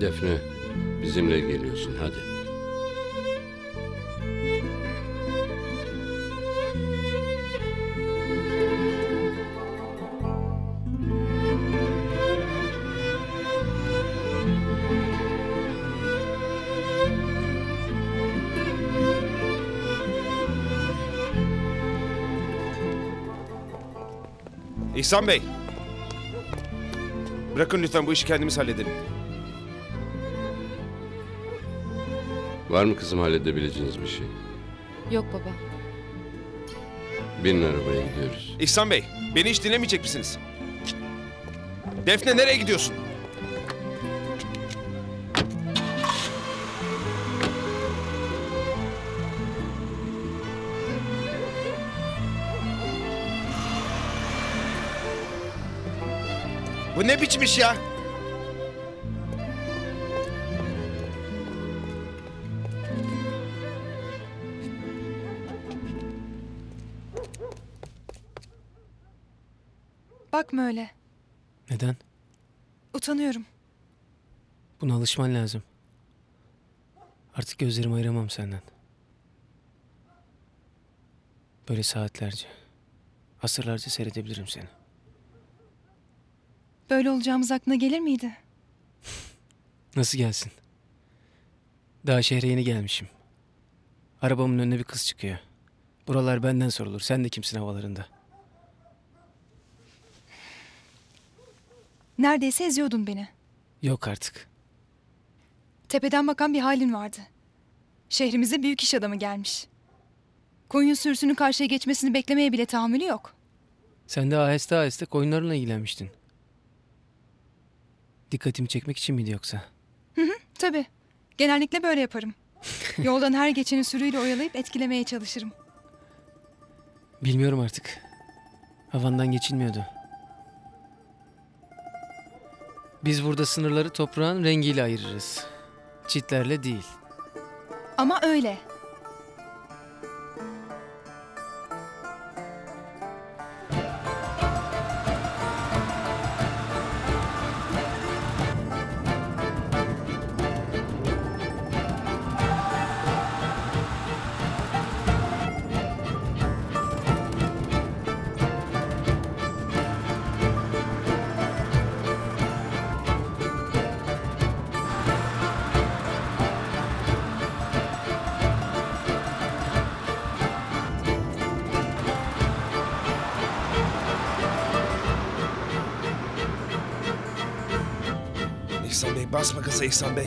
Defne, bizimle geliyorsun, hadi. İhsan Bey, bırakın lütfen, bu işi kendimiz halledelim. Var mı kızım halledebileceğiniz bir şey? Yok baba. Binin arabaya, gidiyoruz. İhsan Bey, beni hiç dinlemeyecek misiniz? Defne, nereye gidiyorsun? Bu ne biçim iş ya? Bakma öyle. Neden? Utanıyorum. Buna alışman lazım. Artık gözlerimi ayıramam senden. Böyle saatlerce, asırlarca seyredebilirim seni. Böyle olacağımız aklına gelir miydi? Nasıl gelsin? Daha şehre yeni gelmişim. Arabamın önüne bir kız çıkıyor. Buralar benden sorulur. Sen de kimsin havalarında? Neredeyse eziyordun beni. Yok artık. Tepeden bakan bir halin vardı. Şehrimize büyük iş adamı gelmiş. Koyun sürüsünün karşıya geçmesini beklemeye bile tahammülü yok. Sen de aheste aheste koyunlarla ilgilenmiştin. Dikkatimi çekmek için miydi yoksa? Hı, tabii. Genellikle böyle yaparım. Yoldan her geçeni sürüyle oyalayıp etkilemeye çalışırım. Bilmiyorum artık. Havandan geçilmiyordu. Biz burada sınırları toprağın rengiyle ayırırız. Çitlerle değil. Ama öyle. İhsan Bey, basma gaza İhsan Bey.